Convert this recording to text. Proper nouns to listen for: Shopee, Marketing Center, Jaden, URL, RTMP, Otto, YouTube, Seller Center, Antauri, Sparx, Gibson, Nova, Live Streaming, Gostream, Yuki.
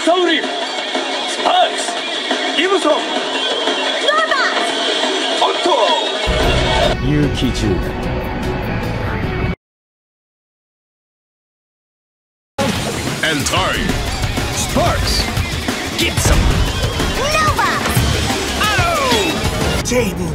Antauri, Sparx, Ibuso, Nova, Otto, Yuki Jr. Antauri, Sparx, Gibson, Nova, Otto, Jaden